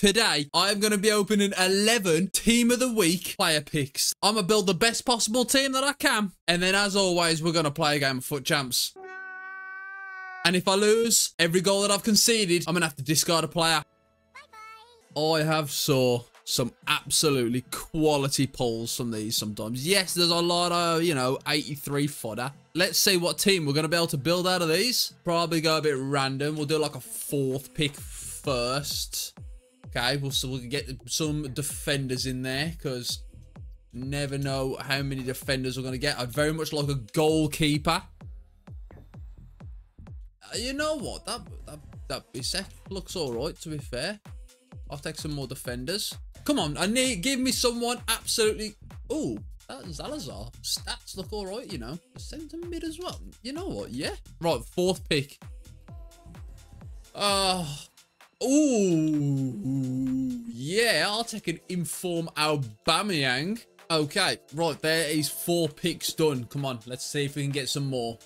today I'm going to be opening 11 Team of the Week player picks. I'm going to build the best possible team that I can. And then, as always, we're going to play a game of FUT Champs. And if I lose, every goal that I've conceded, I'm going to have to discard a player. Bye-bye. I have saw some absolutely quality pulls from these sometimes. Yes, there's a lot of, you know, 83 fodder. Let's see what team we're going to be able to build out of these. Probably go a bit random. We'll do like a fourth pick first. Okay, we'll get some defenders in there because never know how many defenders we're going to get. I'd very much like a goalkeeper. You know what? That Bissek looks all right, to be fair. I'll take some more defenders. Come on, give me someone absolutely... Ooh, that Salazar. Stats look all right, you know. Centre mid as well. You know what, yeah. Right, fourth pick. Ooh, yeah, I'll take an inform Aubameyang. Okay, right, there is 4 picks done. Come on, let's see if we can get some more.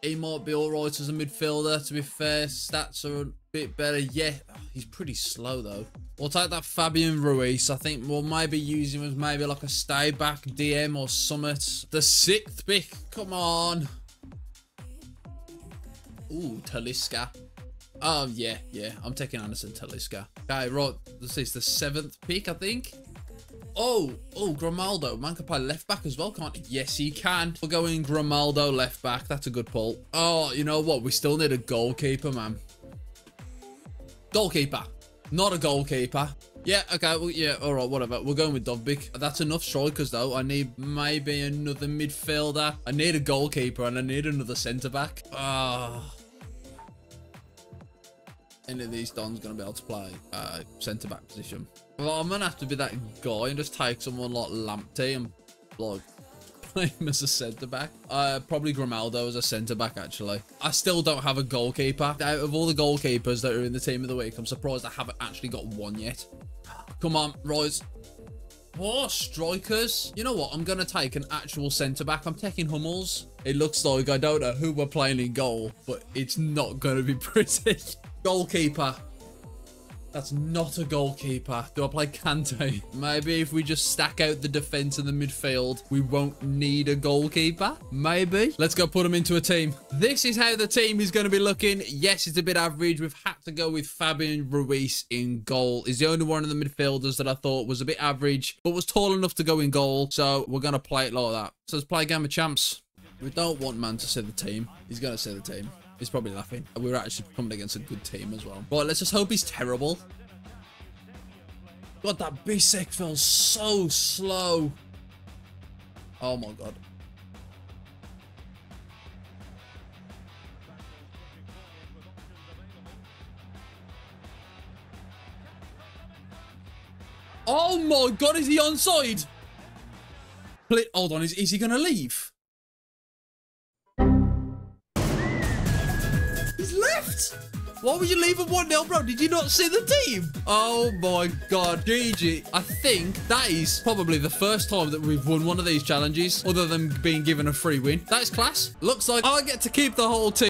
He might be all right as a midfielder, to be fair. Stats are a bit better. Yeah, he's pretty slow, though. We'll take that Fabian Ruiz. I think we'll maybe use him as maybe like a stay-back DM or Summit. The 6th pick. Come on. Ooh, Taliska. Oh, yeah. I'm taking Anderson, Taliska. Okay, right. This is the 7th pick, I think. Oh, Grimaldo. Man can play left back as well, can't he? Yes, he can. We're going Grimaldo left back. That's a good pull. Oh, you know what? We still need a goalkeeper, man. Goalkeeper. Not a goalkeeper. Yeah, okay. Well, yeah, all right, whatever. We're going with Dovbik. That's enough strikers, though. I need maybe another midfielder. I need a goalkeeper, and I need another centre-back. Ah. Any of these Don's going to be able to play centre-back position. Well, I'm going to have to be that guy and just take someone like Lamptey and like play him as a centre-back. Probably Grimaldo as a centre-back, actually. I still don't have a goalkeeper. Out of all the goalkeepers that are in the Team of the Week, I'm surprised I haven't actually got one yet. Come on, Royce. Oh, strikers. You know what? I'm going to take an actual centre-back. I'm taking Hummels. It looks like I don't know who we're playing in goal, but it's not going to be pretty. Goalkeeper. That's not a goalkeeper. Do I play Kante? Maybe if we just stack out the defense and the midfield, we won't need a goalkeeper. Maybe. Let's go put him into a team. This is how the team is going to be looking. Yes, it's a bit average. We've had to go with Fabian Ruiz in goal. He's the only one of the midfielders that I thought was a bit average, but was tall enough to go in goal. So we're going to play it like that. So let's play a game of champs. We don't want man to say the team. He's going to say the team. He's probably laughing. We're actually coming against a good team as well. Right, let's just hope he's terrible. God, that Bissek feels so slow. Oh, my God. Oh, my God. Is he onside? Hold on. Is he going to leave? Left? Why would you leave a 1-0, bro? Did you not see the team? Oh my God, GG. I think that is probably the first time that we've won one of these challenges, other than being given a free win. That is class. Looks like I get to keep the whole team.